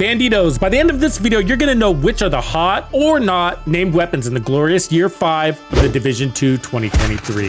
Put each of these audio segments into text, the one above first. Banditos, by the end of this video, you're gonna know which are the hot or not named weapons in the glorious year 5 of the Division 2 2023.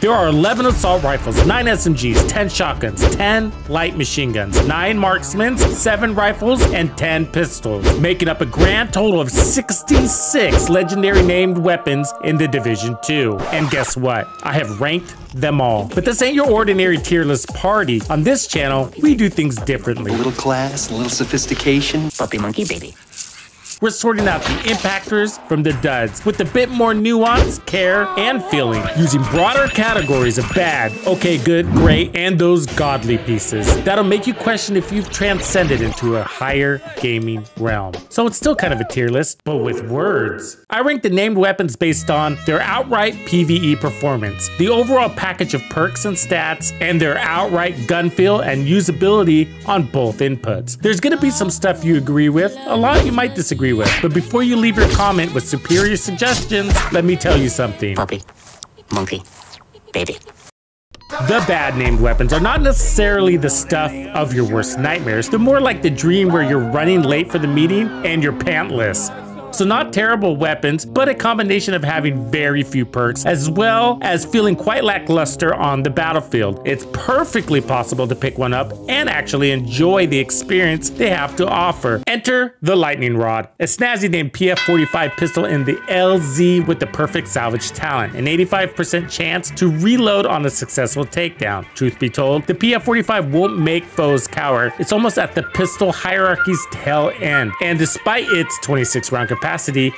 There are 11 assault rifles, 9 SMGs, 10 shotguns, 10 light machine guns, 9 marksmen, 7 rifles, and 10 pistols, making up a grand total of 66 legendary named weapons in the Division 2. And guess what? I have ranked them all. But this ain't your ordinary tier list party. On this channel, we do things differently. A little class, a little sophistication. Puppy monkey baby. We're sorting out the impactors from the duds with a bit more nuance, care, and feeling, using broader categories of bad, okay, good, great, and those godly pieces. That'll make you question if you've transcended into a higher gaming realm. So it's still kind of a tier list, but with words. I rank the named weapons based on their outright PvE performance, the overall package of perks and stats, and their outright gun feel and usability on both inputs. There's gonna be some stuff you agree with, a lot you might disagree with. But before you leave your comment with superior suggestions, let me tell you something. Puppy, monkey, baby. The bad named weapons are not necessarily the stuff of your worst nightmares. They're more like the dream where you're running late for the meeting and you're pantless. So not terrible weapons, but a combination of having very few perks, as well as feeling quite lackluster on the battlefield. It's perfectly possible to pick one up and actually enjoy the experience they have to offer. Enter the lightning rod, a snazzy named PF45 pistol in the LZ with the perfect salvage talent, an 85% chance to reload on a successful takedown. Truth be told, the PF45 won't make foes cower. It's almost at the pistol hierarchy's tail end, and despite its 26 round capacity,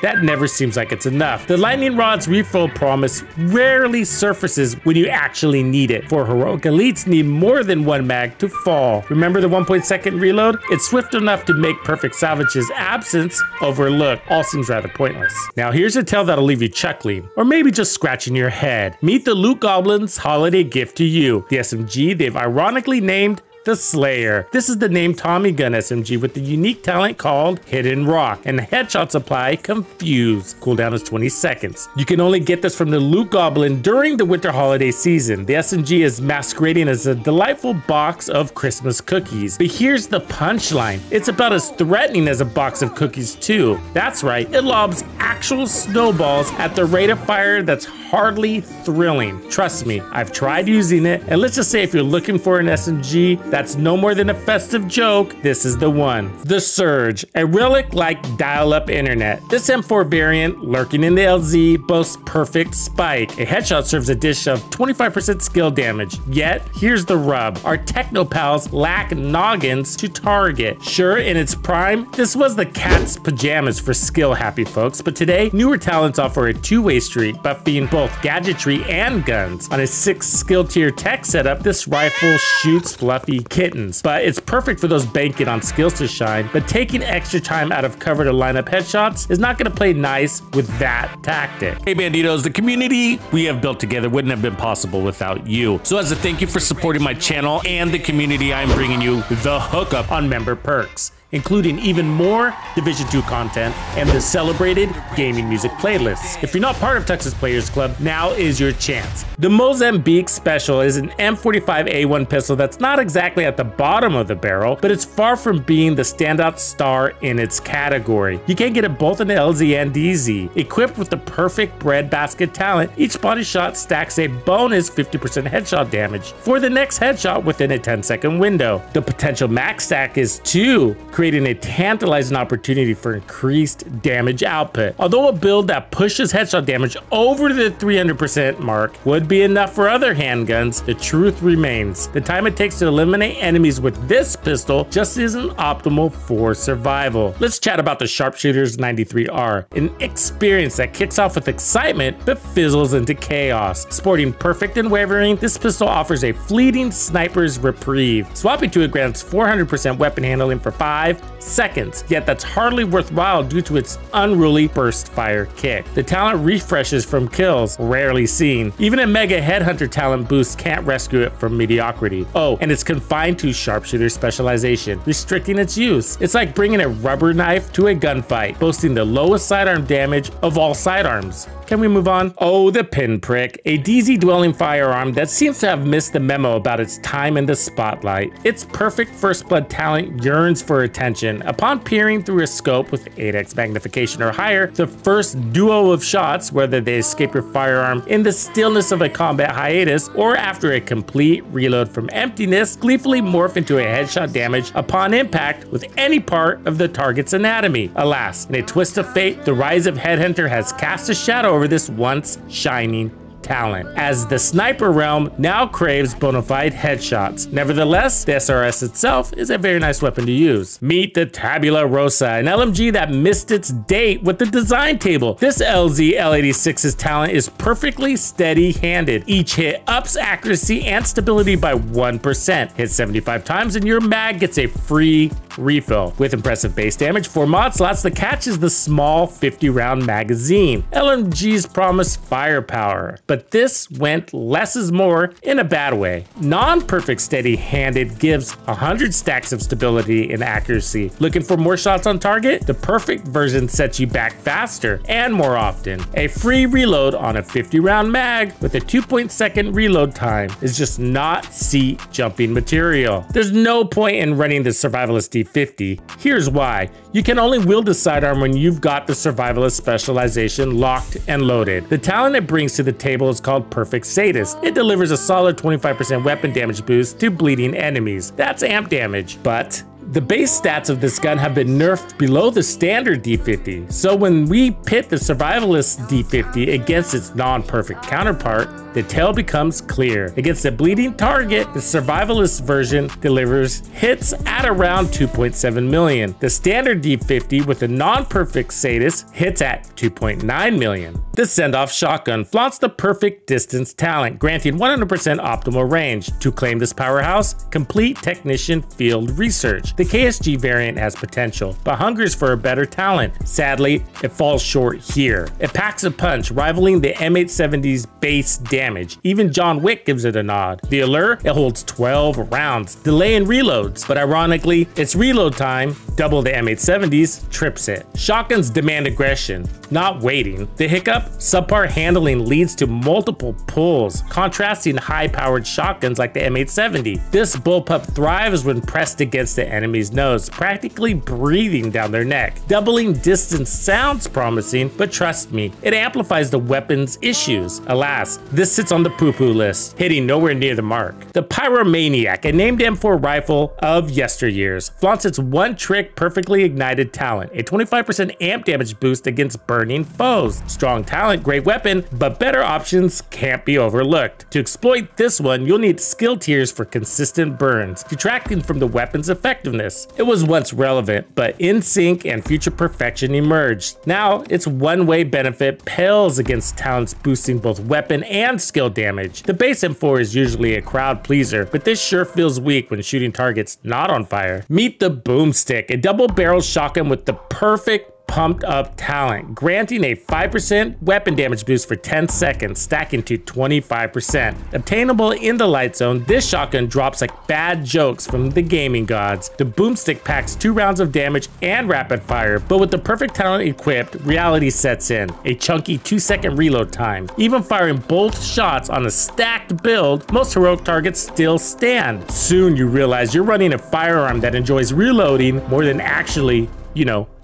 that never seems like it's enough. The lightning rod's refill promise rarely surfaces when you actually need it, for heroic elites need more than one mag to fall. Remember the 1.2 reload? It's swift enough to make perfect salvage's absence overlooked. All seems rather pointless. Now here's a tale that'll leave you chuckling, or maybe just scratching your head. Meet the Loot Goblin's holiday gift to you, the SMG they've ironically named The Slayer. This is the named Tommy Gun SMG with the unique talent called Hidden Rock, and the headshot supply Confuse. Cooldown is 20 seconds. You can only get this from the Loot Goblin during the winter holiday season. The SMG is masquerading as a delightful box of Christmas cookies. But here's the punchline. It's about as threatening as a box of cookies too. That's right, it lobs actual snowballs at the rate of fire that's hardly thrilling. Trust me, I've tried using it, and let's just say if you're looking for an SMG that's no more than a festive joke, this is the one. The Surge, a relic-like dial-up internet. This M4 variant, lurking in the LZ, boasts Perfect Spike. A headshot serves a dish of 25% skill damage. Yet, here's the rub. Our techno pals lack noggins to target. Sure, in its prime, this was the cat's pajamas for skill-happy folks, but today, newer talents offer a two-way street, buffing both gadgetry and guns. On a 6 skill tier tech setup, this rifle shoots fluffy kittens, but it's perfect for those banking on skills to shine. But taking extra time out of cover to line up headshots is not going to play nice with that tactic. Hey Banditos, the community we have built together wouldn't have been possible without you. So as a thank you for supporting my channel and the community, I'm bringing you the hookup on member perks, including even more Division 2 content and the celebrated gaming music playlists. If you're not part of Texas Players Club, now is your chance. The Mozambique Special is an M45A1 pistol that's not exactly at the bottom of the barrel, but it's far from being the standout star in its category. You can get it both in the LZ and DZ. Equipped with the perfect breadbasket talent, each body shot stacks a bonus 50% headshot damage for the next headshot within a 10-second window. The potential max stack is 2, creating a tantalizing opportunity for increased damage output. Although a build that pushes headshot damage over the 300% mark would be enough for other handguns, the truth remains. The time it takes to eliminate enemies with this pistol just isn't optimal for survival. Let's chat about the Sharpshooter's 93R, an experience that kicks off with excitement but fizzles into chaos. Sporting perfect and wavering, this pistol offers a fleeting sniper's reprieve. Swapping to a grant's 400% weapon handling for 5 seconds, yet that's hardly worthwhile due to its unruly burst fire kick. The talent refreshes from kills, rarely seen. Even a mega headhunter talent boost can't rescue it from mediocrity. Oh, and it's confined to sharpshooter specialization, restricting its use. It's like bringing a rubber knife to a gunfight, boasting the lowest sidearm damage of all sidearms. Can we move on? Oh, the Pinprick, a DZ dwelling firearm that seems to have missed the memo about its time in the spotlight. Its perfect first blood talent yearns for attention. Upon peering through a scope with 8x magnification or higher, the first duo of shots, whether they escape your firearm in the stillness of a combat hiatus or after a complete reload from emptiness, gleefully morph into a headshot damage upon impact with any part of the target's anatomy. Alas, in a twist of fate, the rise of Headhunter has cast a shadow over this once shining talent, as the sniper realm now craves bona fide headshots. Nevertheless, the SRS itself is a very nice weapon to use. Meet the Tabula Rosa, an LMG that missed its date with the design table. This LZ L86's talent is perfectly steady-handed. Each hit ups accuracy and stability by 1%. Hit 75 times and your mag gets a free refill. With impressive base damage, 4 mod slots, the catch is the small 50-round magazine. LMGs promise firepower, but this went less is more in a bad way. Non-perfect steady-handed gives 100 stacks of stability and accuracy. Looking for more shots on target? The perfect version sets you back faster and more often. A free reload on a 50-round mag with a 2.2-second reload time is just not seat-jumping material. There's no point in running the Survivalist D50. Here's why. You can only wield the sidearm when you've got the Survivalist specialization locked and loaded. The talent it brings to the table is called Perfect Sadist. It delivers a solid 25% weapon damage boost to bleeding enemies. That's amp damage. But the base stats of this gun have been nerfed below the standard D50, so when we pit the Survivalist D50 against its non-perfect counterpart, the tail becomes clear. Against a bleeding target, the Survivalist version delivers hits at around 2.7 million. The standard D50 with a non-perfect sadist hits at 2.9 million. The send-off shotgun flaunts the perfect distance talent, granting 100% optimal range. To claim this powerhouse, complete technician field research. The KSG variant has potential, but hungers for a better talent. Sadly, it falls short here. It packs a punch, rivaling the M870's base damage. Even John Wick gives it a nod. The Allure, it holds 12 rounds, delaying reloads, but ironically, its reload time, double the M870's, trips it. Shotguns demand aggression, not waiting. The hiccup, subpar handling leads to multiple pulls, contrasting high-powered shotguns like the M870. This bullpup thrives when pressed against the enemy nose, practically breathing down their neck. Doubling distance sounds promising, but trust me, it amplifies the weapon's issues. Alas, this sits on the poo-poo list, hitting nowhere near the mark. The Pyromaniac, a named M4 rifle of yesteryears, flaunts its one-trick perfectly ignited talent, a 25% amp damage boost against burning foes. Strong talent, great weapon, but better options can't be overlooked. To exploit this one, you'll need skill tiers for consistent burns, detracting from the weapon's effectiveness. It was once relevant, but In Sync and Future Perfection emerged. Now, its one-way benefit pales against talents boosting both weapon and skill damage. The base M4 is usually a crowd pleaser, but this sure feels weak when shooting targets not on fire. Meet the Boomstick, a double-barrel shotgun with the perfect pumped up talent, granting a 5% weapon damage boost for 10 seconds, stacking to 25%. Obtainable in the light zone, this shotgun drops like bad jokes from the gaming gods. The Boomstick packs 2 rounds of damage and rapid fire, but with the perfect talent equipped, reality sets in. A chunky 2-second reload time. Even firing both shots on a stacked build, most heroic targets still stand. Soon you realize you're running a firearm that enjoys reloading more than actually,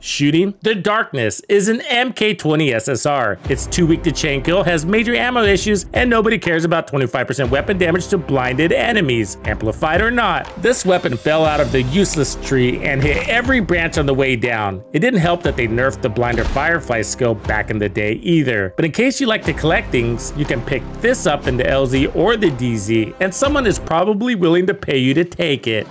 shooting. The Darkness is an MK20 SSR. It's too weak to chain kill, has major ammo issues, and nobody cares about 25% weapon damage to blinded enemies, amplified or not. This weapon fell out of the useless tree and hit every branch on the way down. It didn't help that they nerfed the blinder firefly skill back in the day either. But in case you like to collect things, you can pick this up in the LZ or the DZ, and someone is probably willing to pay you to take it.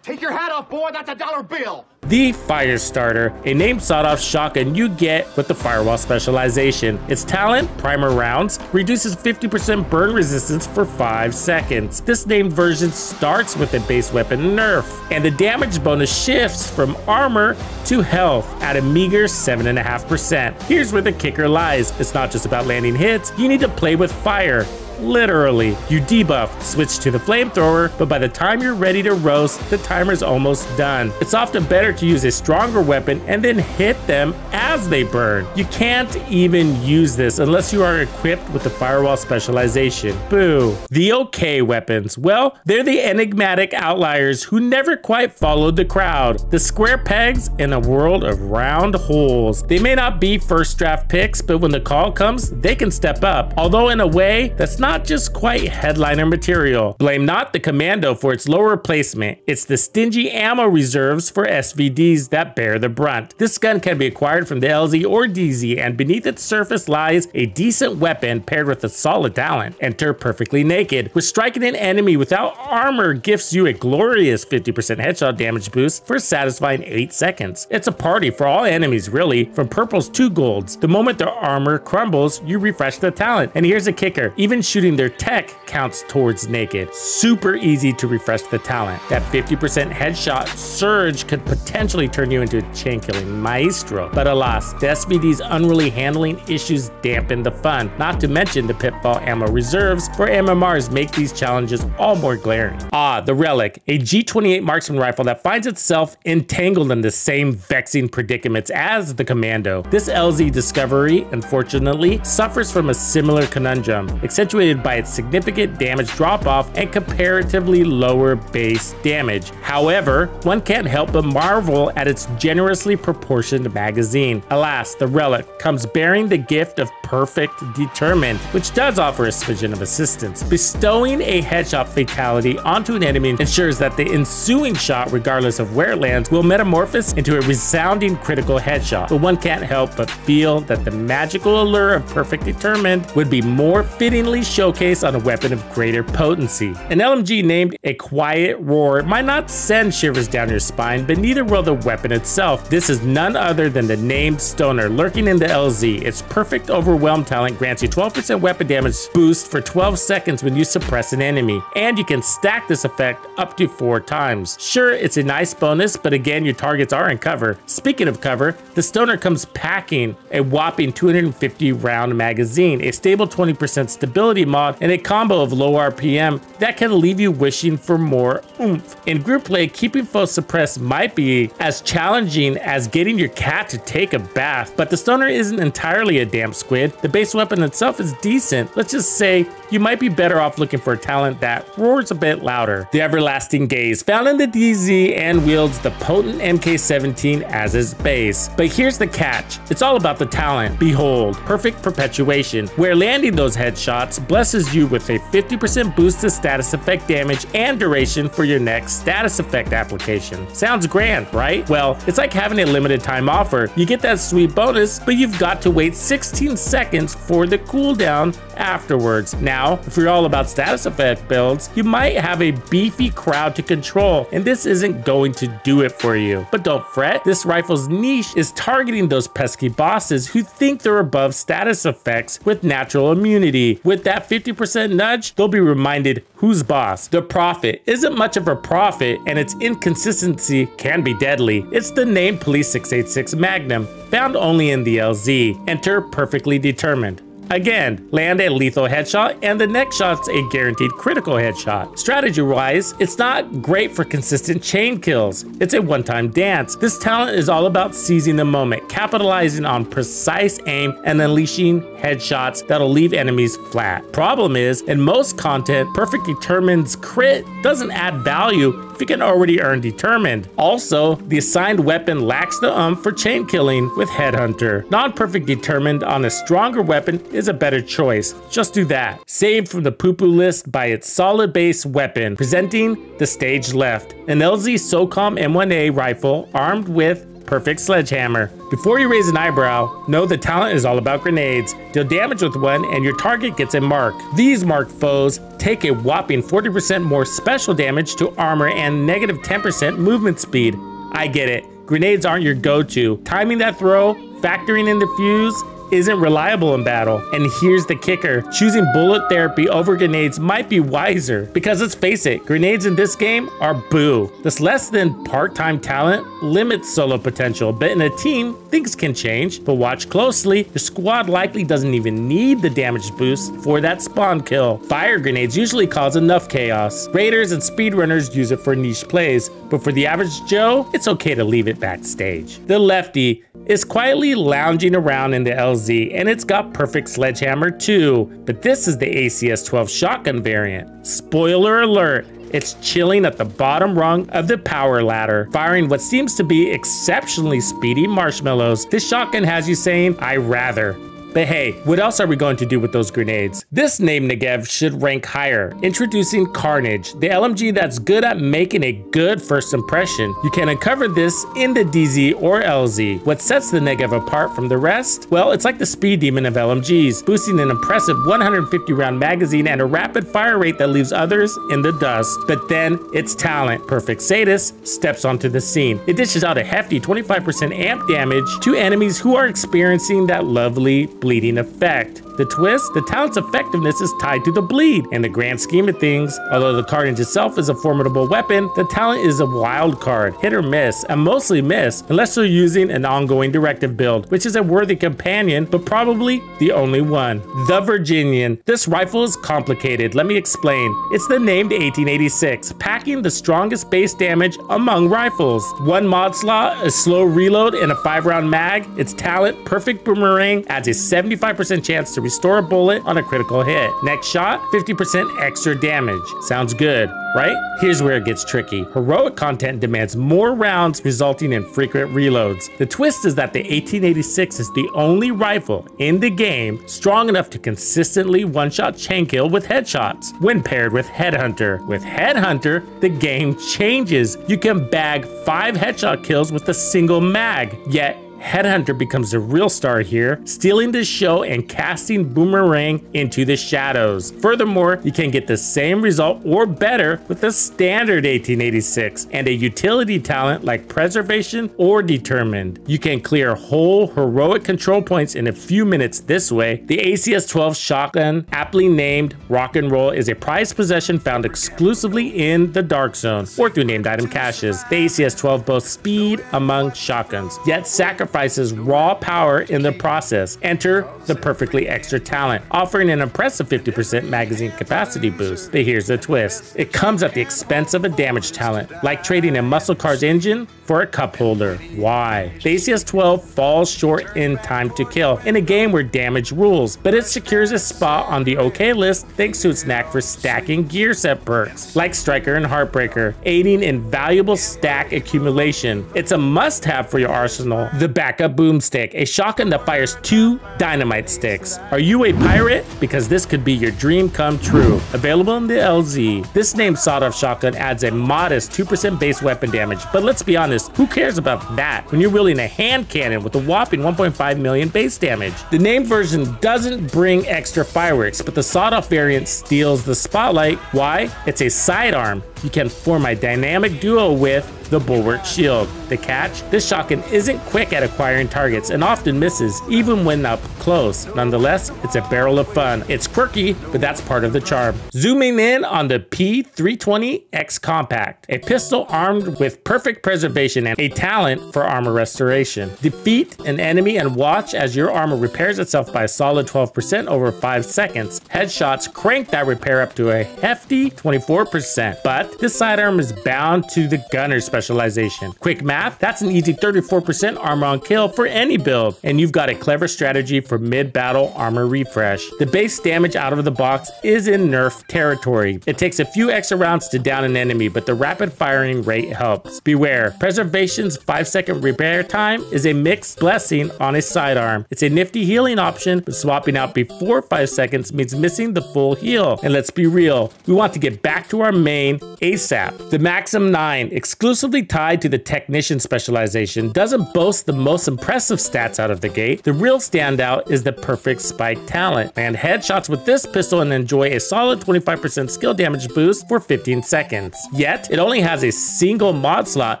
Take your hat off, boy, that's $1 bill. The Fire Starter, a name sought off shotgun you get with the Firewall specialization. Its talent, Primer Rounds, reduces 50% burn resistance for 5 seconds. This named version starts with a base weapon nerf, and the damage bonus shifts from armor to health at a meager 7.5%. Here's where the kicker lies. It's not just about landing hits, you need to play with fire. Literally, you debuff, switch to the flamethrower, but by the time you're ready to roast, the timer's almost done. It's often better to use a stronger weapon and then hit them as they burn. You can't even use this unless you are equipped with the Firewall specialization. Boo. The OK weapons. Well, they're the enigmatic outliers who never quite followed the crowd. The square pegs in a world of round holes. They may not be first draft picks, but when the call comes, they can step up. Although in a way, that's not just quite headliner material. Blame not the Commando for its lower placement. It's the stingy ammo reserves for SVDs that bear the brunt. This gun can be acquired from the LZ or DZ, and beneath its surface lies a decent weapon paired with a solid talent. Enter Perfectly Naked, which striking an enemy without armor gifts you a glorious 50% headshot damage boost for a satisfying 8 seconds. It's a party for all enemies really, from purples to golds. The moment their armor crumbles, you refresh the talent. And here's a kicker, even shooting their tech counts towards naked. Super easy to refresh the talent. That 50% headshot surge could potentially turn you into a chain-killing maestro. But alas, the SVD's unruly handling issues dampen the fun, not to mention the pitfall ammo reserves for MMRs make these challenges all more glaring. Ah, the Relic, a G28 marksman rifle that finds itself entangled in the same vexing predicaments as the Commando. This LZ discovery, unfortunately, suffers from a similar conundrum, accentuated by its significant damage drop-off and comparatively lower base damage. However, one can't help but marvel at its generously proportioned magazine. Alas, the Relic comes bearing the gift of Perfect Determined, which does offer a smidgen of assistance. Bestowing a headshot fatality onto an enemy ensures that the ensuing shot, regardless of where it lands, will metamorphose into a resounding critical headshot. But one can't help but feel that the magical allure of Perfect Determined would be more fittingly showcase on a weapon of greater potency. An LMG named A Quiet Roar might not send shivers down your spine, but neither will the weapon itself. This is none other than the named Stoner lurking in the LZ. Its Perfect Overwhelm talent grants you 12% weapon damage boost for 12 seconds when you suppress an enemy, and you can stack this effect up to 4 times. Sure, it's a nice bonus, but again, your targets are in cover. Speaking of cover, the Stoner comes packing a whopping 250 round magazine, a stable 20% stability mod, and a combo of low RPM that can leave you wishing for more oomph. In group play, keeping foes suppressed might be as challenging as getting your cat to take a bath, but the Stoner isn't entirely a damp squid. The base weapon itself is decent. Let's just say you might be better off looking for a talent that roars a bit louder. The Everlasting Gaze, found in the DZ and wields the potent MK17 as its base. But here's the catch, it's all about the talent. Behold, Perfect Perpetuation, where landing those headshots blesses you with a 50% boost to status effect damage and duration for your next status effect application. Sounds grand, right? Well, it's like having a limited time offer. You get that sweet bonus, but you've got to wait 16 seconds for the cooldown afterwards. Now, if you're all about status effect builds, you might have a beefy crowd to control, and this isn't going to do it for you. But don't fret, this rifle's niche is targeting those pesky bosses who think they're above status effects with natural immunity. With that 50% nudge, they'll be reminded who's boss. The Prophet isn't much of a prophet, and its inconsistency can be deadly. It's the named Police 686 Magnum, found only in the LZ. Enter Perfectly Determined. Again, land a lethal headshot, and the next shot's a guaranteed critical headshot. Strategy-wise, it's not great for consistent chain kills. It's a one-time dance. This talent is all about seizing the moment, capitalizing on precise aim, and unleashing headshots that'll leave enemies flat. Problem is, in most content, Perfect Determined's crit doesn't add value if you can already earn Determined. Also, the assigned weapon lacks the oomph for chain killing with Headhunter. Non-Perfect Determined on a stronger weapon is is a better choice. Just do that. Saved from the poo-poo list by its solid base weapon, presenting the stage left. An LZ SOCOM M1A rifle armed with Perfect Sledgehammer. Before you raise an eyebrow, know the talent is all about grenades. Deal damage with one and your target gets a mark. These marked foes take a whopping 40% more special damage to armor and negative 10% movement speed. I get it. Grenades aren't your go-to. Timing that throw, factoring in the fuse, isn't reliable in battle. And here's the kicker. Choosing bullet therapy over grenades might be wiser, because let's face it, grenades in this game are boo. This less than part-time talent limits solo potential, but in a team, things can change. But watch closely, your squad likely doesn't even need the damage boost for that spawn kill. Fire grenades usually cause enough chaos. Raiders and speedrunners use it for niche plays, but for the average Joe, it's okay to leave it backstage. The lefty is quietly lounging around in the LZ, and it's got Perfect Sledgehammer too, but this is the ACS-12 shotgun variant. Spoiler alert, it's chilling at the bottom rung of the power ladder, firing what seems to be exceptionally speedy marshmallows. This shotgun has you saying, "I rather." But hey, what else are we going to do with those grenades? This name, Negev, should rank higher. Introducing Carnage, the LMG that's good at making a good first impression. You can uncover this in the DZ or LZ. What sets the Negev apart from the rest? Well, it's like the speed demon of LMGs, boosting an impressive 150 round magazine and a rapid fire rate that leaves others in the dust. But then, its talent, Perfect Sadist, steps onto the scene. It dishes out a hefty 25% amp damage to enemies who are experiencing that lovely bleeding effect. The twist? The talent's effectiveness is tied to the bleed. In the grand scheme of things, although the Carnage itself is a formidable weapon, the talent is a wild card, hit or miss, and mostly miss, unless you're using an ongoing directive build, which is a worthy companion, but probably the only one. The Virginian. This rifle is complicated, let me explain. It's the named 1886, packing the strongest base damage among rifles. One mod slot, a slow reload, and a 5-round mag. Its talent, Perfect Boomerang, adds a 75% chance to restore a bullet on a critical hit. Next shot, 50% extra damage. Sounds good, right? Here's where it gets tricky. Heroic content demands more rounds, resulting in frequent reloads. The twist is that the 1886 is the only rifle in the game strong enough to consistently one-shot chain kill with headshots when paired with Headhunter. With Headhunter, the game changes. You can bag 5 headshot kills with a single mag, yet Headhunter becomes the real star here, stealing the show and casting Boomerang into the shadows. Furthermore, you can get the same result or better with a standard 1886 and a utility talent like Preservation or Determined. You can clear whole heroic control points in a few minutes this way. The ACS-12 shotgun, aptly named Rock and Roll, is a prized possession found exclusively in the Dark Zone or through named item caches. The ACS-12 boasts speed among shotguns, yet sacrifices raw power in the process. Enter the perfectly extra talent, offering an impressive 50% magazine capacity boost. But here's the twist. It comes at the expense of a damage talent, like trading a muscle car's engine for a cup holder. Why? The ACS-12 falls short in time to kill in a game where damage rules, but it secures a spot on the OK list thanks to its knack for stacking gear set perks, like Striker and Heartbreaker, aiding in valuable stack accumulation. It's a must-have for your arsenal. The Backup Boomstick, a shotgun that fires 2 dynamite sticks. Are you a pirate? Because this could be your dream come true. Available in the LZ. This named sawed-off shotgun adds a modest 2% base weapon damage, but let's be honest, who cares about that when you're wielding a hand cannon with a whopping 1.5 million base damage? The named version doesn't bring extra fireworks, but the sawed-off variant steals the spotlight. Why? It's a sidearm you can form a dynamic duo with the Bulwark Shield. The catch? This shotgun isn't quick at acquiring targets and often misses, even when up close. Nonetheless, it's a barrel of fun. It's quirky, but that's part of the charm. Zooming in on the P320X Compact, a pistol armed with perfect preservation and a talent for armor restoration. Defeat an enemy and watch as your armor repairs itself by a solid 12% over 5 seconds. Headshots crank that repair up to a hefty 24%, but left, this sidearm is bound to the gunner specialization. Quick math, that's an easy 34% armor on kill for any build, and you've got a clever strategy for mid-battle armor refresh. The base damage out of the box is in nerf territory. It takes a few extra rounds to down an enemy, but the rapid firing rate helps. Beware, Preservation's 5-second repair time is a mixed blessing on a sidearm. It's a nifty healing option, but swapping out before 5 seconds means missing the full heal. And let's be real, we want to get back to our main ASAP. The Maxim 9, exclusively tied to the Technician specialization, doesn't boast the most impressive stats out of the gate. The real standout is the Perfect Spike talent. Land headshots with this pistol and enjoy a solid 25% skill damage boost for 15 seconds. Yet, it only has a single mod slot,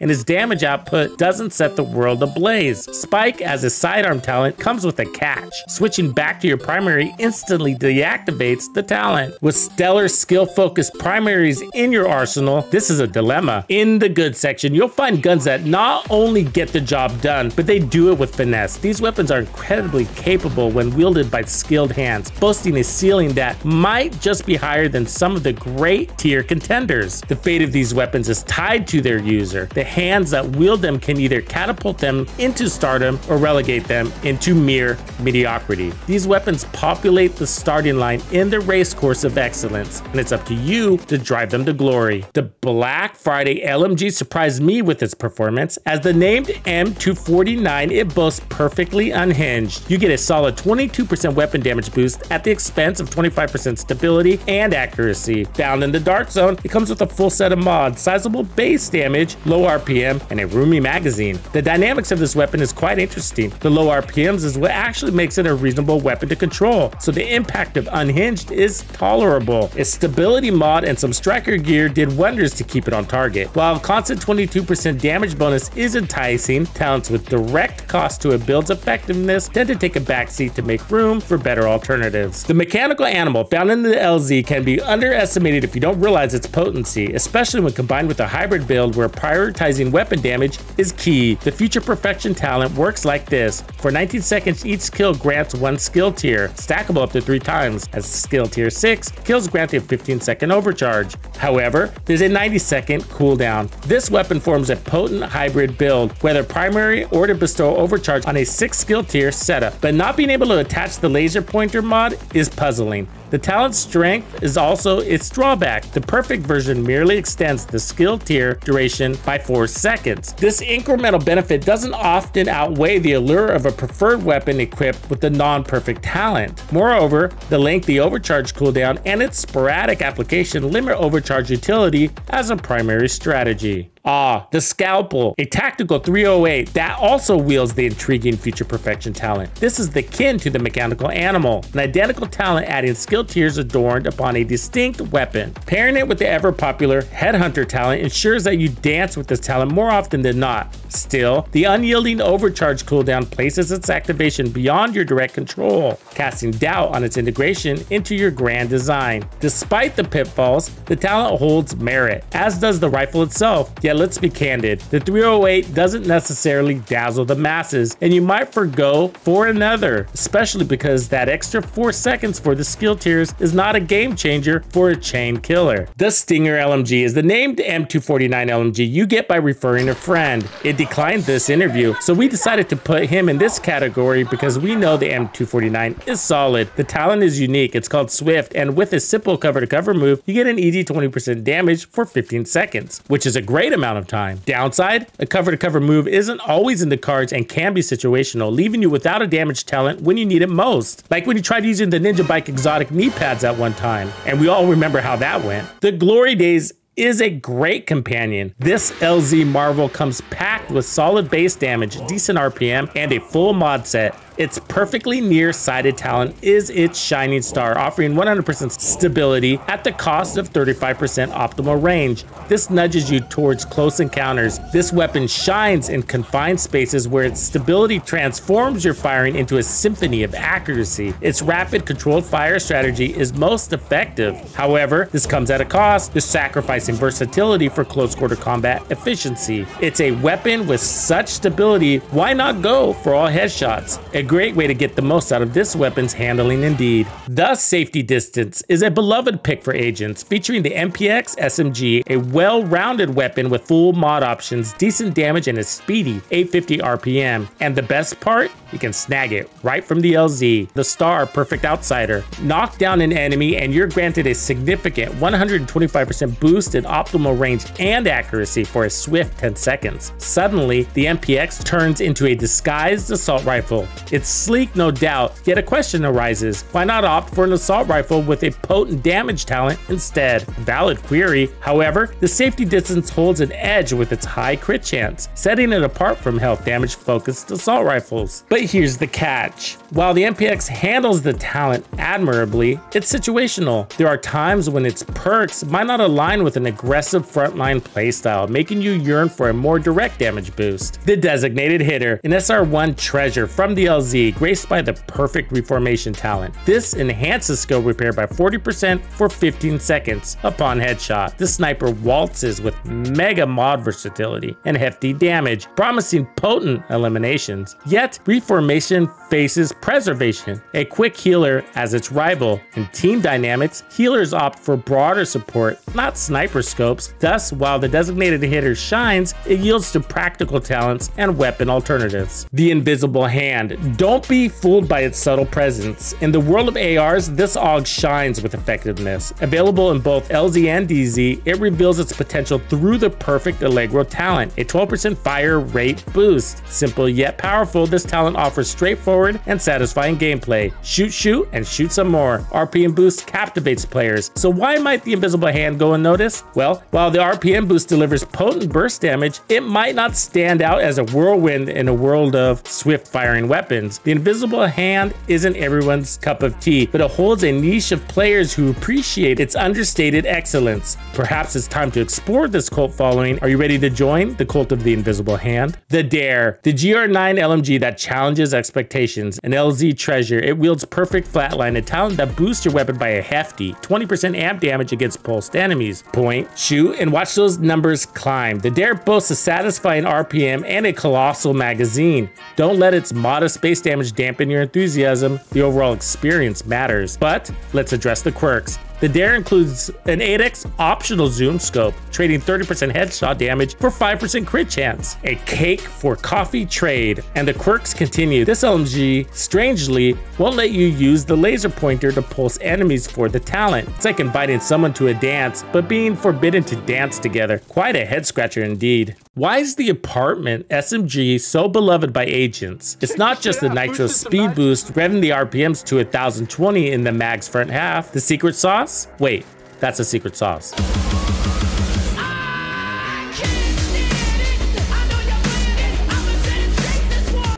and its damage output doesn't set the world ablaze. Spike as a sidearm talent comes with a catch. Switching back to your primary instantly deactivates the talent. With stellar skill-focused primaries in your arsenal, this is a dilemma. In the good section, you'll find guns that not only get the job done, but they do it with finesse. These weapons are incredibly capable when wielded by skilled hands, boasting a ceiling that might just be higher than some of the great tier contenders. The fate of these weapons is tied to their user. The hands that wield them can either catapult them into stardom or relegate them into mere mediocrity. These weapons populate the starting line in the race course of excellence, and it's up to you to drive them to glory. The Black Friday LMG surprised me with its performance. As the named M249, it boasts Perfectly Unhinged. You get a solid 22% weapon damage boost at the expense of 25% stability and accuracy. Found in the dark zone, it comes with a full set of mods, sizable base damage, low RPM, and a roomy magazine. The dynamics of this weapon is quite interesting. The low RPMs is what actually makes it a reasonable weapon to control, so the impact of Unhinged is tolerable. Its stability mod and some striker gear did wonders to keep it on target. While constant 22% damage bonus is enticing, talents with direct cost to a build's effectiveness tend to take a backseat to make room for better alternatives. The mechanical animal found in the LZ can be underestimated if you don't realize its potency, especially when combined with a hybrid build where prioritizing weapon damage is key. The Future Perfection talent works like this. For 19 seconds, each skill grants one skill tier, stackable up to 3 times. As skill tier 6, kills grant a 15-second overcharge. However, there's a 90-second cooldown. This weapon forms a potent hybrid build, whether primary or to bestow overcharge on a 6 skill tier setup. But not being able to attach the laser pointer mod is puzzling. The talent's strength is also its drawback. The perfect version merely extends the skill tier duration by 4 seconds. This incremental benefit doesn't often outweigh the allure of a preferred weapon equipped with the non-perfect talent. Moreover, the lengthy overcharge cooldown and its sporadic application limit overcharge utility as a primary strategy. Ah, the Scalpel, a tactical 308 that also wields the intriguing Future Perfection talent. This is the kin to the mechanical animal, an identical talent adding skill tiers adorned upon a distinct weapon. Pairing it with the ever-popular Headhunter talent ensures that you dance with this talent more often than not. Still, the unyielding overcharge cooldown places its activation beyond your direct control, casting doubt on its integration into your grand design. Despite the pitfalls, the talent holds merit, as does the rifle itself. Yet let's be candid, the 308 doesn't necessarily dazzle the masses, and you might forgo for another, especially because that extra 4 seconds for the skill tiers is not a game changer for a chain killer. The Stinger LMG is the named M249 LMG you get by referring a friend. It declined this interview, so we decided to put him in this category because we know the M249 is solid. The talent is unique, it's called Swift, and with a simple cover-to-cover move, you get an easy 20% damage for 15 seconds, which is a great amount of time. Downside, a cover-to-cover move isn't always in the cards and can be situational, leaving you without a damage talent when you need it most, like when you tried using the Ninja Bike exotic knee pads at one time, and we all remember how that went. The Glory Days is a great companion. This LZ Marvel comes packed with solid base damage, decent RPM, and a full mod set. Its perfectly near-sighted talent is its shining star, offering 100% stability at the cost of 35% optimal range. This nudges you towards close encounters. This weapon shines in confined spaces where its stability transforms your firing into a symphony of accuracy. Its rapid controlled fire strategy is most effective. However, this comes at a cost. You're sacrificing versatility for close-quarter combat efficiency. It's a weapon with such stability, why not go for all headshots? great way to get the most out of this weapon's handling indeed. The Safety Distance is a beloved pick for agents, featuring the MPX SMG, a well-rounded weapon with full mod options, decent damage, and a speedy 850 RPM. And the best part? You can snag it right from the LZ. The Star Perfect Outsider. Knock down an enemy and you're granted a significant 125% boost in optimal range and accuracy for a swift 10 seconds. Suddenly, the MPX turns into a disguised assault rifle. It's sleek, no doubt, yet a question arises. Why not opt for an assault rifle with a potent damage talent instead? Valid query. However, the Safety Distance holds an edge with its high crit chance, setting it apart from health damage focused assault rifles. But here's the catch. While the MPX handles the talent admirably, it's situational. There are times when its perks might not align with an aggressive frontline playstyle, making you yearn for a more direct damage boost. The Designated Hitter, an SR1 treasure from the LZ, graced by the Perfect Reformation talent. This enhances skill repair by 40% for 15 seconds upon headshot. The sniper waltzes with mega mod versatility and hefty damage, promising potent eliminations. Yet, Reformation faces Preservation, a quick healer, as its rival. In team dynamics, healers opt for broader support, not sniper scopes. Thus, while the Designated Hitter shines, it yields to practical talents and weapon alternatives. The Invisible Hand. Don't be fooled by its subtle presence. In the world of ARs, this AUG shines with effectiveness. Available in both LZ and DZ, it reveals its potential through the Perfect Allegro talent, a 12% fire rate boost. Simple yet powerful, this talent offers straightforward and satisfying gameplay. Shoot, shoot, and shoot some more. RPM boost captivates players. So why might the Invisible Hand go unnoticed? Well, while the RPM boost delivers potent burst damage, it might not stand out as a whirlwind in a world of swift firing weapons. The Invisible Hand isn't everyone's cup of tea, but it holds a niche of players who appreciate its understated excellence. Perhaps it's time to explore this cult following. Are you ready to join the cult of the Invisible Hand? The Dare, the GR9 LMG that challenges expectations. An LZ treasure, it wields Perfect Flatline, a talent that boosts your weapon by a hefty 20% amp damage against pulsed enemies. Point, shoot, and watch those numbers climb. The Dare boasts a satisfying RPM and a colossal magazine. Don't let its modest space damage dampen your enthusiasm. The overall experience matters. But let's address the quirks. The Dare includes an 8x optional zoom scope, trading 30% headshot damage for 5% crit chance, a cake for coffee trade, and the quirks continue. This LMG, strangely, won't let you use the laser pointer to pulse enemies for the talent. It's like inviting someone to a dance, but being forbidden to dance together. Quite a head scratcher indeed. Why is the Apartment SMG so beloved by agents? It's not just the Nitro Speed Boost, revving the RPMs to 1020 in the mag's front half. The secret sauce? Wait, that's a secret sauce.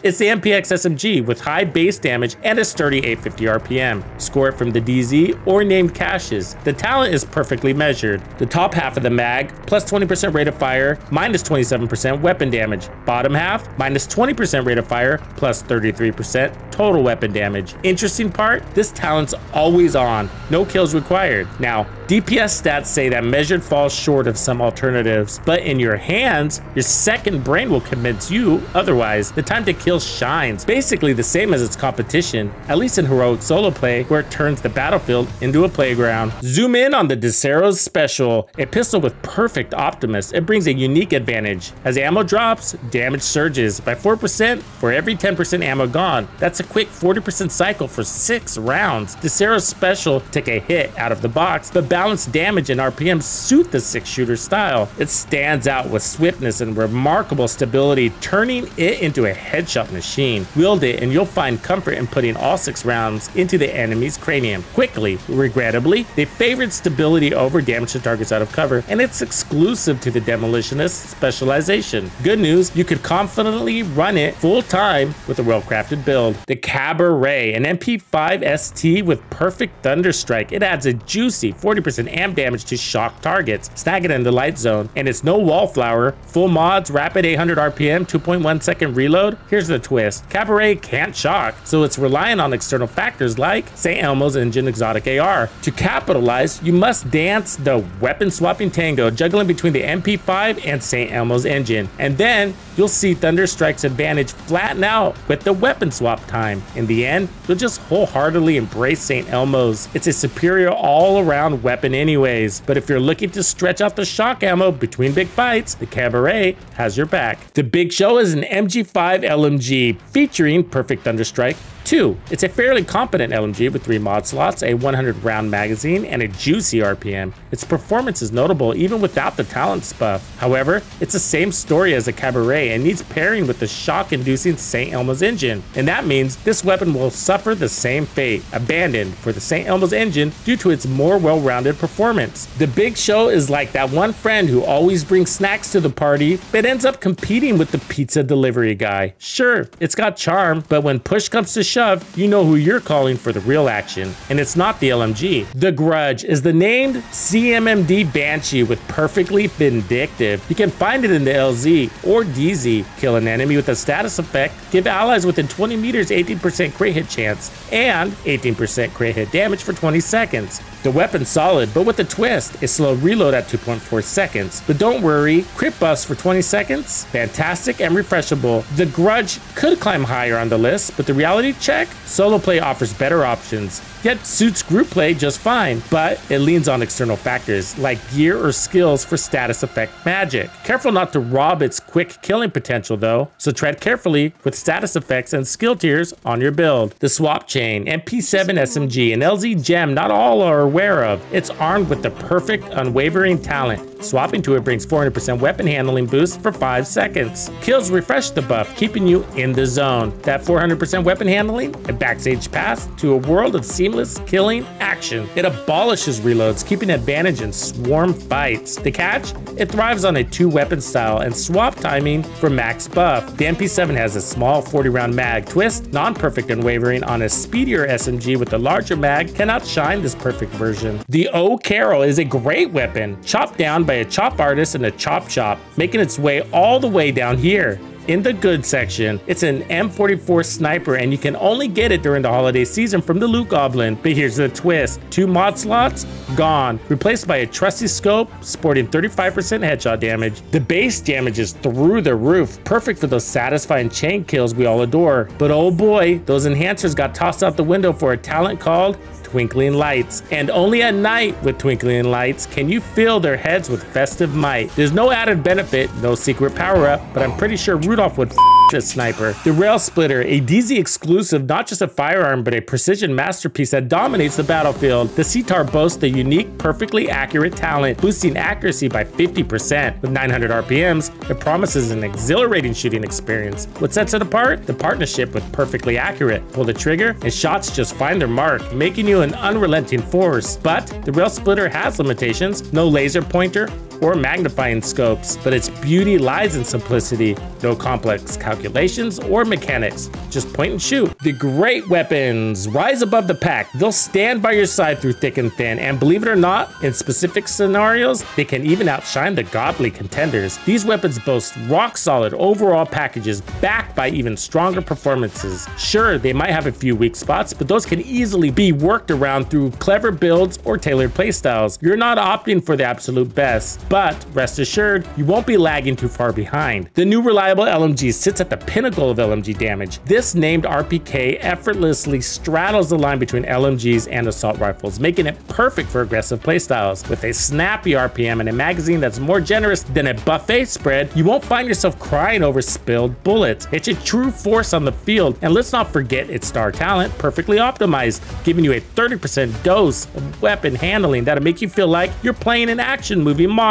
It's the MPX SMG with high base damage and a sturdy 850 RPM. Score it from the DZ or named caches. The talent is perfectly measured. The top half of the mag, plus 20% rate of fire, minus 27% weapon damage. Bottom half, minus 20% rate of fire, plus 33% total weapon damage. Interesting part, this talent's always on. No kills required. Now, DPS stats say that measured falls short of some alternatives, but in your hands, your second brain will convince you otherwise. The time to kill shines, basically the same as its competition, at least in heroic solo play, where it turns the battlefield into a playground. Zoom in on the Dicero's Special, a pistol with perfect optimus. It brings a unique advantage. As ammo drops, damage surges by 4% for every 10% ammo gone. That's a quick 40% cycle for 6 rounds. Dicero's Special took a hit out of the box, but balanced damage and RPM suit the 6-shooter style. It stands out with swiftness and remarkable stability, turning it into a headshot machine. Wield it and you'll find comfort in putting all 6 rounds into the enemy's cranium. Quickly, regrettably, they favored stability over damage to targets out of cover, and it's exclusive to the demolitionist specialization. Good news, you could confidently run it full-time with a well-crafted build. The Cabaret, an MP5ST with perfect thunderstrike. It adds a juicy 40% amp damage to shock targets. Snag it in the light zone, and it's no wallflower. Full mods, rapid 800 RPM, 2.1 second reload. Here's Here's the twist. Cabaret can't shock, so it's reliant on external factors like St. Elmo's Engine Exotic AR. To capitalize, you must dance the weapon-swapping tango, juggling between the MP5 and St. Elmo's Engine. And then you'll see Thunderstrike's advantage flatten out with the weapon swap time. In the end, you'll just wholeheartedly embrace St. Elmo's. It's a superior all-around weapon anyways, but if you're looking to stretch out the shock ammo between big fights, the Cabaret has your back. The Big Show is an MG5 LMG featuring Perfect Thunderstrike 2. It's a fairly competent LMG with 3 mod slots, a 100 round magazine, and a juicy RPM. Its performance is notable even without the talents buff. However, it's the same story as a Cabaret and needs pairing with the shock-inducing St. Elmo's Engine, and that means this weapon will suffer the same fate, abandoned for the St. Elmo's Engine due to its more well-rounded performance. The Big Show is like that one friend who always brings snacks to the party but ends up competing with the pizza delivery guy. Sure, it's got charm, but when push comes to shove, you know who you're calling for the real action, and it's not the LMG. The Grudge is the named CMMD Banshee with Perfectly Vindictive. You can find it in the LZ or DZ. Kill an enemy with a status effect, give allies within 20 meters 18% crit hit chance and 18% crit hit damage for 20 seconds. The weapon's solid, but with a twist, a slow reload at 2.4 seconds. But don't worry, crit buffs for 20 seconds? Fantastic and refreshable. The Grudge could climb higher on the list, but the reality check? Solo play offers better options, yet suits group play just fine, but it leans on external factors like gear or skills for status effect magic. Careful not to rob its quick killing potential though, so tread carefully with status effects and skill tiers on your build. The Swap Chain, MP7 SMG, and LZ gem not all are aware of. It's armed with the perfect, unwavering talent. Swapping to it brings 400% weapon handling boost for 5 seconds. Kills refresh the buff, keeping you in the zone. That 400% weapon handling, a backstage pass to a world of seamless killing action. It abolishes reloads, keeping advantage in swarm fights. The catch? It thrives on a 2-weapon style and swap timing for max buff. The MP7 has a small 40-round mag twist, non-perfect unwavering on a speedier SMG with a larger mag cannot shine this perfect version. The O'Carroll is a great weapon, chopped down by a chop artist in a chop shop, making its way all the way down here in the good section. It's an M44 sniper, and you can only get it during the holiday season from the Loot Goblin. But here's the twist. 2 mod slots, gone. Replaced by a trusty scope, sporting 35% headshot damage. The base damage is through the roof, perfect for those satisfying chain kills we all adore. But oh boy, those enhancers got tossed out the window for a talent called Twinkling Lights. And only at night with Twinkling Lights can you fill their heads with festive might. There's no added benefit, no secret power-up, but I'm pretty sure Rudolph would a sniper. The Rail Splitter, a DZ exclusive, not just a firearm, but a precision masterpiece that dominates the battlefield. The Sitar boasts the unique, perfectly accurate talent, boosting accuracy by 50%. With 900 RPMs, it promises an exhilarating shooting experience. What sets it apart? The partnership with Perfectly Accurate. Pull the trigger, and shots just find their mark, making you an unrelenting force. But the Rail Splitter has limitations. No laser pointer or magnifying scopes, but its beauty lies in simplicity. No complex calculations or mechanics, just point and shoot. The great weapons rise above the pack. They'll stand by your side through thick and thin, and believe it or not, in specific scenarios, they can even outshine the godly contenders. These weapons boast rock-solid overall packages backed by even stronger performances. Sure, they might have a few weak spots, but those can easily be worked around through clever builds or tailored playstyles. You're not opting for the absolute best, but rest assured, you won't be lagging too far behind. The new reliable LMG sits at the pinnacle of LMG damage. This named RPK effortlessly straddles the line between LMGs and assault rifles, making it perfect for aggressive playstyles. With a snappy RPM and a magazine that's more generous than a buffet spread, you won't find yourself crying over spilled bullets. It's a true force on the field, and let's not forget its star talent, Perfectly Optimized, giving you a 30% dose of weapon handling that'll make you feel like you're playing an action movie montage.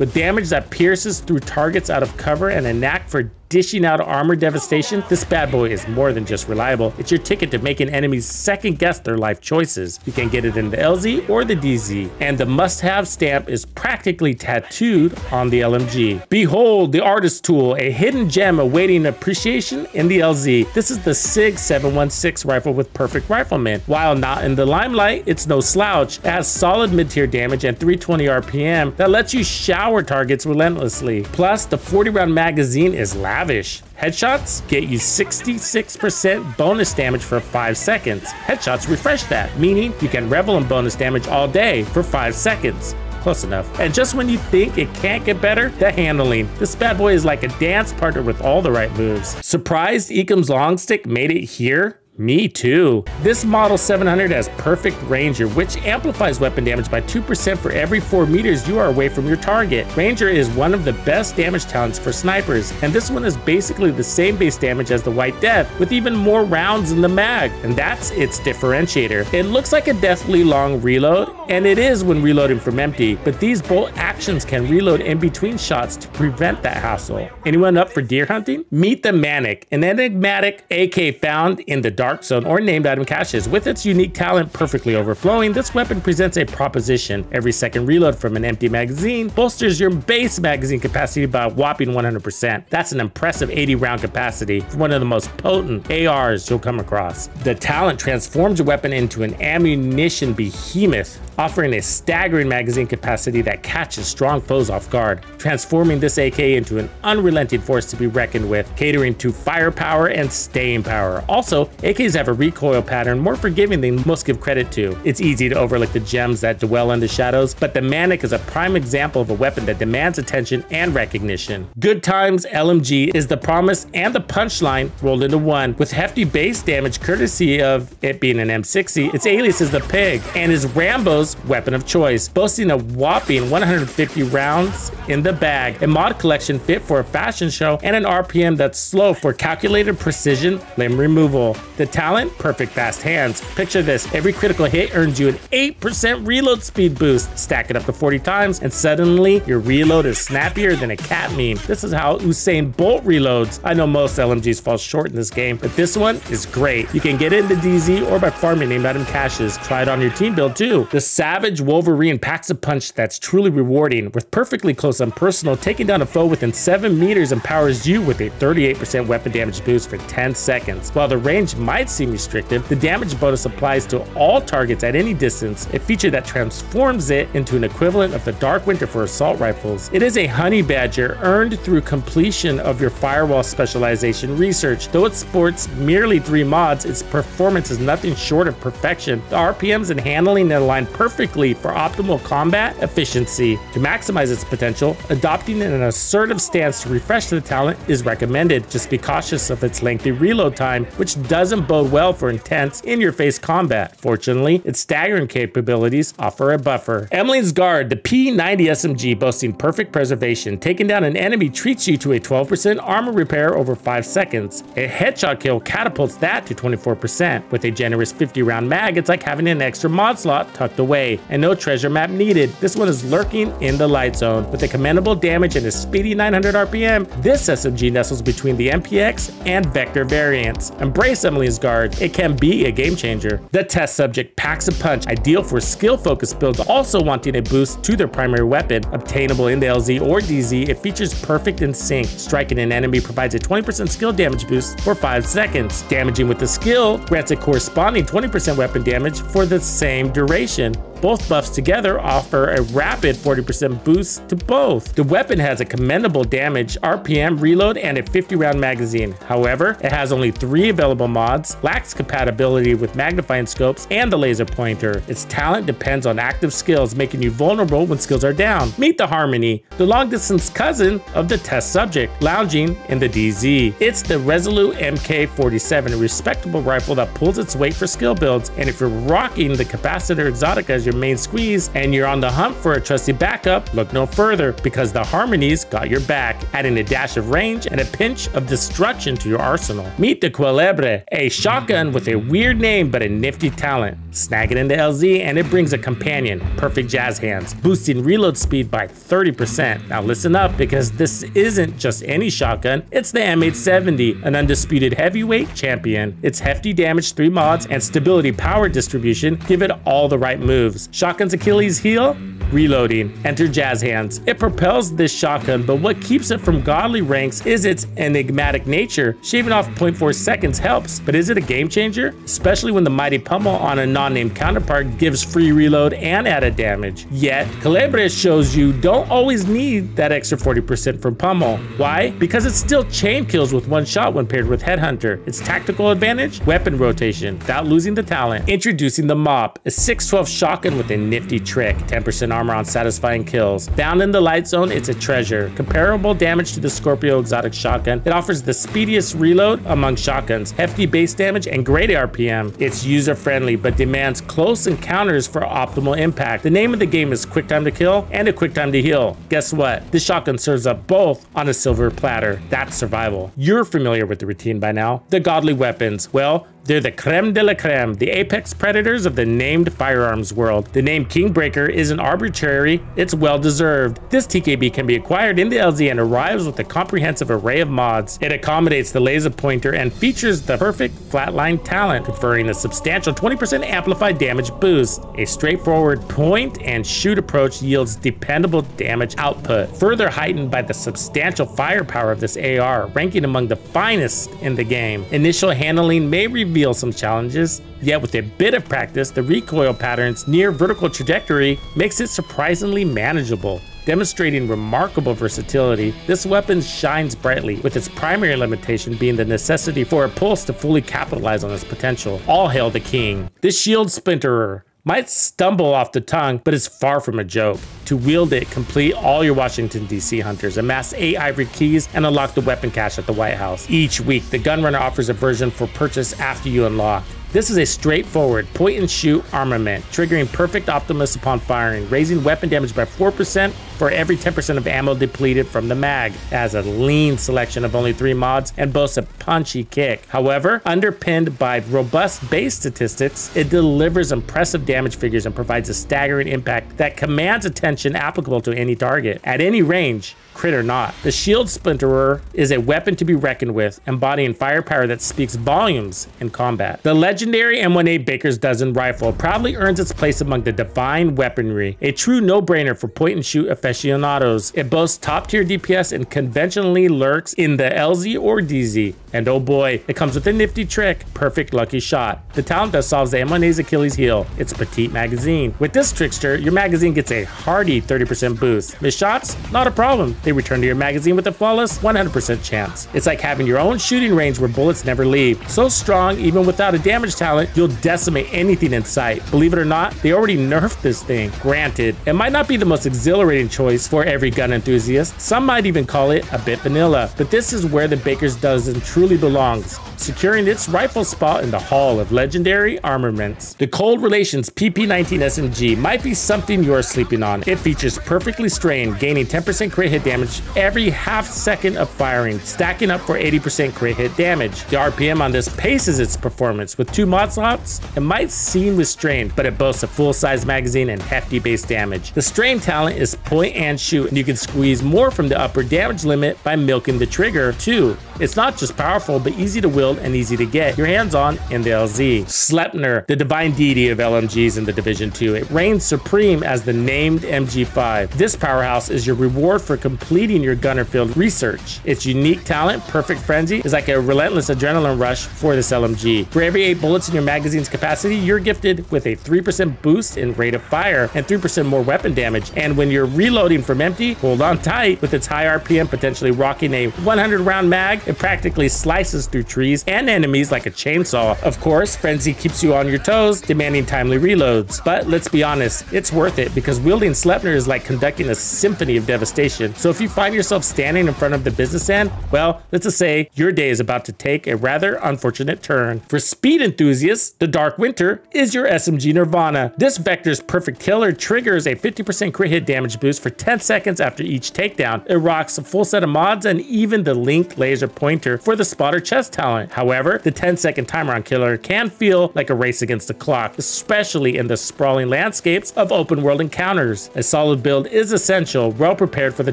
With damage that pierces through targets out of cover and a knack for dishing out armor devastation, this bad boy is more than just reliable. It's your ticket to making enemies second guess their life choices. You can get it in the LZ or the DZ, and the must-have stamp is practically tattooed on the LMG. Behold the Artist Tool, a hidden gem awaiting appreciation in the LZ. This is the SIG 716 rifle with Perfect Rifleman. While not in the limelight, it's no slouch. It has solid mid-tier damage and 320 RPM that lets you shower targets relentlessly. Plus, the 40-round magazine is loud. Lavish. Headshots get you 66% bonus damage for 5 seconds. Headshots refresh that, meaning you can revel in bonus damage all day for 5 seconds. Close enough. And just when you think it can't get better, the handling. This bad boy is like a dance partner with all the right moves. Surprised Ecom's long stick made it here? Me too. This Model 700 has Perfect Ranger, which amplifies weapon damage by 2% for every 4 meters you are away from your target. Ranger is one of the best damage talents for snipers, and this one is basically the same base damage as the White Death, with even more rounds in the mag, and that's its differentiator. It looks like a deathly long reload, and it is when reloading from empty, but these bolt actions can reload in between shots to prevent that hassle. Anyone up for deer hunting? Meet the Manic, an enigmatic AK found in the Dark Zone or named item caches. With its unique talent perfectly overflowing, this weapon presents a proposition. Every second reload from an empty magazine bolsters your base magazine capacity by a whopping 100%. That's an impressive 80 round capacity for one of the most potent ARs you'll come across. The talent transforms your weapon into an ammunition behemoth, offering a staggering magazine capacity that catches strong foes off guard, transforming this AK into an unrelenting force to be reckoned with, catering to firepower and staying power. Also, AKs have a recoil pattern more forgiving than most give credit to. It's easy to overlook the gems that dwell in the shadows, but the Manic is a prime example of a weapon that demands attention and recognition. Good Times LMG is the promise and the punchline rolled into one. With hefty base damage courtesy of it being an M60, its alias is the Pig, and is Rambo's weapon of choice, boasting a whopping 150 rounds in the bag, a mod collection fit for a fashion show, and an RPM that's slow for calculated precision limb removal. The talent, Perfect Fast Hands. Picture this, every critical hit earns you an 8% reload speed boost. Stack it up to 40 times and suddenly your reload is snappier than a cat meme. This is how Usain Bolt reloads. I know most LMGs fall short in this game, but this one is great. You can get it in the DZ or by farming named item caches. Try it on your team build too. The Savage Wolverine packs a punch that's truly rewarding. With perfectly close and personal, taking down a foe within 7 meters empowers you with a 38% weapon damage boost for 10 seconds. While the range might seem restrictive, the damage bonus applies to all targets at any distance, a feature that transforms it into an equivalent of the Dark Winter for assault rifles. It is a honey badger earned through completion of your Firewall specialization research. Though it sports merely 3 mods, its performance is nothing short of perfection. The RPMs and handling align perfectly for optimal combat efficiency. To maximize its potential, adopting an assertive stance to refresh the talent is recommended. Just be cautious of its lengthy reload time, which doesn't bode well for intense in-your-face combat. Fortunately, its staggering capabilities offer a buffer. Emmeline's Guard, the P90 SMG boasting perfect preservation. Taking down an enemy treats you to a 12% armor repair over 5 seconds. A headshot kill catapults that to 24%. With a generous 50 round mag, it's like having an extra mod slot tucked away, and no treasure map needed. This one is lurking in the light zone. With a commendable damage and a speedy 900 RPM, this SMG nestles between the MPX and Vector variants. Embrace Emmeline's Guard, it can be a game changer. The Test Subject packs a punch, ideal for skill-focused builds also wanting a boost to their primary weapon. Obtainable in the LZ or DZ, it features Perfect In Sync. Striking an enemy provides a 20% skill damage boost for 5 seconds. Damaging with the skill grants a corresponding 20% weapon damage for the same duration. Both buffs together offer a rapid 40% boost to both. The weapon has a commendable damage, RPM, reload, and a 50 round magazine. However, it has only 3 available mods, lacks compatibility with magnifying scopes and the laser pointer. Its talent depends on active skills, making you vulnerable when skills are down. Meet the Harmony, the long distance cousin of the Test Subject, lounging in the DZ. It's the Resolute MK47, a respectable rifle that pulls its weight for skill builds, and if you're rocking the Capacitor Exotica as your main squeeze and you're on the hunt for a trusty backup, look no further, because the Harmony's got your back, adding a dash of range and a pinch of destruction to your arsenal. Meet the Cuelebre, a shotgun with a weird name but a nifty talent. Snag it into LZ and it brings a companion, Perfect Jazz Hands, boosting reload speed by 30%. Now listen up, because this isn't just any shotgun, it's the M870, an undisputed heavyweight champion. Its hefty damage, 3 mods, and stability power distribution give it all the right moves. Shotgun's Achilles heel? Reloading. Enter jazz hands. It propels this shotgun, but what keeps it from godly ranks is its enigmatic nature. Shaving off 0.4 seconds helps, but is it a game changer? Especially when the mighty pummel on a non-named counterpart gives free reload and added damage. Yet, Calabres shows you don't always need that extra 40% from pummel. Why? Because it still chain kills with one shot when paired with Headhunter. Its tactical advantage? Weapon rotation, without losing the talent. Introducing the Mop, a 612 shotgun with a nifty trick. 10% armor on satisfying kills. Found in the light zone, it's a treasure. Comparable damage to the Scorpio exotic shotgun, it offers the speediest reload among shotguns, hefty base damage, and great RPM. It's user-friendly, but demands close encounters for optimal impact. The name of the game is Quick Time to Kill and a Quick Time to Heal. Guess what? This shotgun serves up both on a silver platter. That's survival. You're familiar with the routine by now. The godly weapons. Well, they're the creme de la creme, the apex predators of the named firearms world. The name Kingbreaker isn't arbitrary, it's well-deserved. This TKB can be acquired in the LZ and arrives with a comprehensive array of mods. It accommodates the laser pointer and features the perfect flatline talent, conferring a substantial 20% amplified damage boost. A straightforward point-and-shoot approach yields dependable damage output, further heightened by the substantial firepower of this AR, ranking among the finest in the game. Initial handling may reveal some challenges, yet with a bit of practice, the recoil pattern's near vertical trajectory makes it surprisingly manageable. Demonstrating remarkable versatility, this weapon shines brightly, with its primary limitation being the necessity for a pulse to fully capitalize on its potential. All hail the king. This shield splinterer might stumble off the tongue, but it's far from a joke. To wield it, complete all your Washington DC hunters, amass 8 ivory keys, and unlock the weapon cache at the White House. Each week, the Gunrunner offers a version for purchase after you unlock. This is a straightforward point-and-shoot armament, triggering Perfect Optimus upon firing, raising weapon damage by 4% for every 10% of ammo depleted from the mag. It has a lean selection of only 3 mods and boasts a punchy kick. However, underpinned by robust base statistics, it delivers impressive damage figures and provides a staggering impact that commands attention applicable to any target, at any range, crit or not. The Shield Splinterer is a weapon to be reckoned with, embodying firepower that speaks volumes in combat. The legendary M18 Baker's Dozen Rifle proudly earns its place among the divine weaponry, a true no-brainer for point-and-shoot aficionados. It boasts top-tier DPS and conventionally lurks in the LZ or DZ. And oh boy, it comes with a nifty trick, Perfect Lucky Shot, the talent that solves the M18's Achilles heel, its petite magazine. With this trickster, your magazine gets a hearty 30% boost. Missed shots? Not a problem. They return to your magazine with a flawless 100% chance. It's like having your own shooting range where bullets never leave. So strong, even without a damage talent, you'll decimate anything in sight. Believe it or not, they already nerfed this thing. Granted, it might not be the most exhilarating choice for every gun enthusiast. Some might even call it a bit vanilla, but this is where the Baker's Dozen truly belongs, securing its rifle spot in the hall of legendary armaments. The Cold Relations PP19 SMG might be something you're sleeping on. It features perfectly strained, gaining 10% crit hit damage every half second of firing, stacking up for 80% crit hit damage. The RPM on this paces its performance. With 2 mod slots, it might seem restrained, but it boasts a full-size magazine and hefty base damage. The strain talent is point and shoot, and you can squeeze more from the upper damage limit by milking the trigger too. It's not just powerful, but easy to wield and easy to get your hands on in the LZ. Sleipnir, the divine deity of LMGs in the Division 2, it reigns supreme as the named MG5. This powerhouse is your reward for completing your gunner field research. Its unique talent, Perfect Frenzy, is like a relentless adrenaline rush for this LMG. For every 8 bullets in your magazine's capacity, you're gifted with a 3% boost in rate of fire and 3% more weapon damage. And when you're reloading from empty, hold on tight. With its high RPM potentially rocking a 100 round mag, it practically slices through trees and enemies like a chainsaw. Of course, Frenzy keeps you on your toes, demanding timely reloads. But let's be honest, it's worth it, because wielding Sleipnir is like conducting a symphony of devastation. So if you find yourself standing in front of the business end, well, let's just say your day is about to take a rather unfortunate turn. For speed enthusiasts, the Dark Winter is your SMG Nirvana. This Vector's Perfect Killer triggers a 50% crit hit damage boost for 10 seconds after each takedown. It rocks a full set of mods and even the linked laser pointer for the spotter chest talent. However, the 10-second timer on Killer can feel like a race against the clock, especially in the sprawling landscapes of open world encounters. A solid build is essential, well prepared for the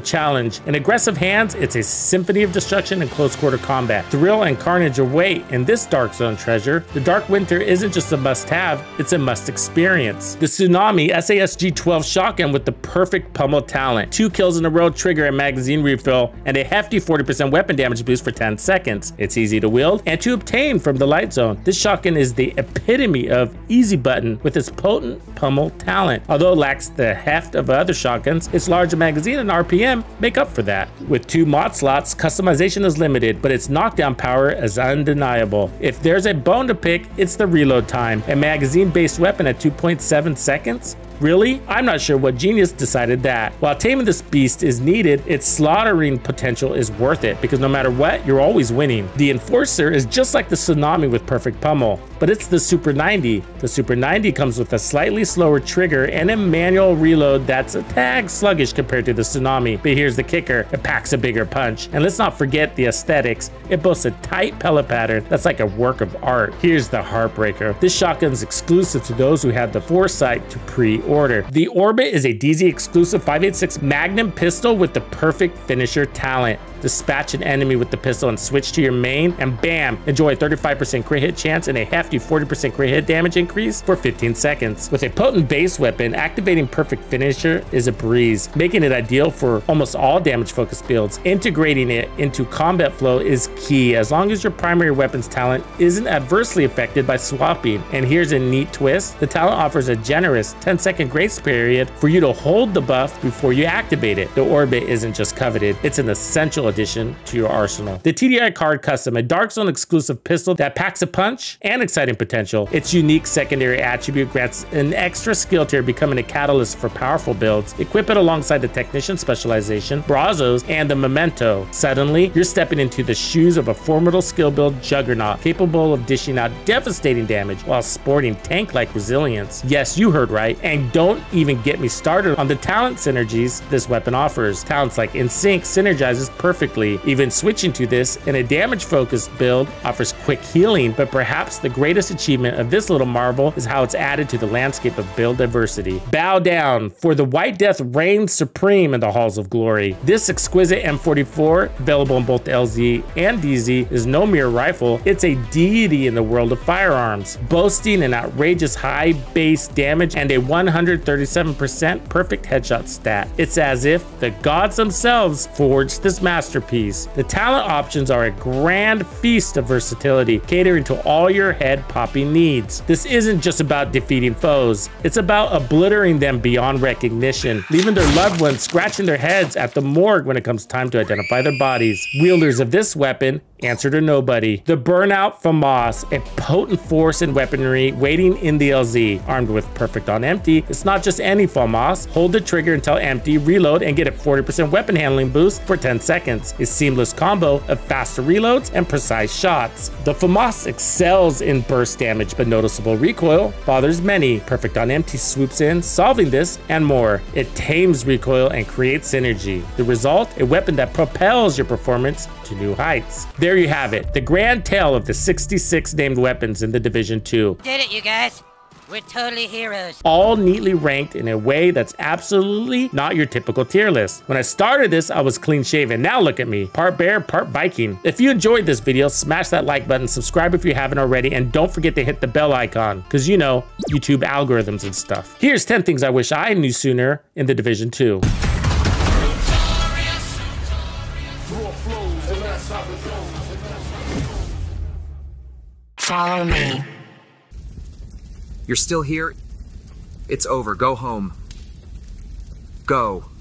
challenge. In aggressive hands, it's a symphony of destruction and close quarter combat. Thrill and carnage await in this Dark Zone treasure. The Dark Winter isn't just a must-have, it's a must-experience. The Tsunami ACS-12 shotgun with the perfect pummel talent. 2 kills in a row, trigger and magazine refill, and a hefty 40% weapon damage boost for 10 seconds. It's easy to wield and to obtain from the light zone. This shotgun is the epitome of easy button with its potent pummel talent. Although it lacks the heft of other shotguns, its larger magazine and RPM make up for that. With 2 mod slots, customization is limited, but its knockdown power is undeniable. If there's a bone to pick, it's the reload time. A magazine-based weapon at 2.7 seconds? Really? I'm not sure what genius decided that. While taming this beast is needed, its slaughtering potential is worth it, because no matter what, you're always winning. The Enforcer is just like the Tsunami with perfect pummel, but it's the Super 90. The Super 90 comes with a slightly slower trigger and a manual reload that's a tag sluggish compared to the Tsunami. But here's the kicker, it packs a bigger punch. And let's not forget the aesthetics. It boasts a tight pellet pattern that's like a work of art. Here's the heartbreaker. This shotgun's exclusive to those who had the foresight to pre-order. The Orbit is a DZ exclusive 5.86 Magnum pistol with the perfect finisher talent. Dispatch an enemy with the pistol and switch to your main, and bam, enjoy a 35% crit hit chance and a hefty 40% crit hit damage increase for 15 seconds. With a potent base weapon, activating perfect finisher is a breeze, making it ideal for almost all damage focused builds. Integrating it into combat flow is key, as long as your primary weapon's talent isn't adversely affected by swapping. And here's a neat twist, the talent offers a generous 10-second grace period for you to hold the buff before you activate it. The Orbit isn't just coveted, it's an essential addition to your arsenal. The TDI Card Custom, a Dark Zone exclusive pistol that packs a punch and exciting potential. Its unique secondary attribute grants an extra skill tier, becoming a catalyst for powerful builds. Equip it alongside the Technician Specialization, Brazos, and the Memento. Suddenly, you're stepping into the shoes of a formidable skill build juggernaut, capable of dishing out devastating damage while sporting tank-like resilience. Yes, you heard right. And don't even get me started on the talent synergies this weapon offers. Talents like In Sync synergizes perfectly. Even switching to this in a damage-focused build offers quick healing, but perhaps the greatest achievement of this little marvel is how it's added to the landscape of build diversity. Bow down, for the White Death reigns supreme in the halls of glory. This exquisite M44, available in both LZ and DZ, is no mere rifle, it's a deity in the world of firearms, boasting an outrageous high base damage and a 137% perfect headshot stat. It's as if the gods themselves forged this masterpiece. The talent options are a grand feast of versatility, catering to all your head-popping needs. This isn't just about defeating foes, it's about obliterating them beyond recognition, leaving their loved ones scratching their heads at the morgue when it comes time to identify their bodies. Wielders of this weapon answer to nobody. The Burnout FAMAS, a potent force in weaponry waiting in the LZ. Armed with perfect on empty, it's not just any FAMAS. Hold the trigger until empty, reload, and get a 40% weapon handling boost for 10 seconds. A seamless combo of faster reloads and precise shots. The FAMAS excels in burst damage, but noticeable recoil bothers many. Perfect on empty swoops in, solving this and more. It tames recoil and creates synergy. The result, a weapon that propels your performance to new heights. There you have it, the grand tale of the 66 named weapons in the Division 2. Did it, you guys. We're totally heroes. All neatly ranked in a way that's absolutely not your typical tier list. When I started this, I was clean shaven. Now look at me, part bear, part Viking. If you enjoyed this video, smash that like button, subscribe if you haven't already, and don't forget to hit the bell icon, because you know, YouTube algorithms and stuff. Here's 10 things I wish I knew sooner in the Division 2. Follow me. You're still here? It's over. Go home. Go.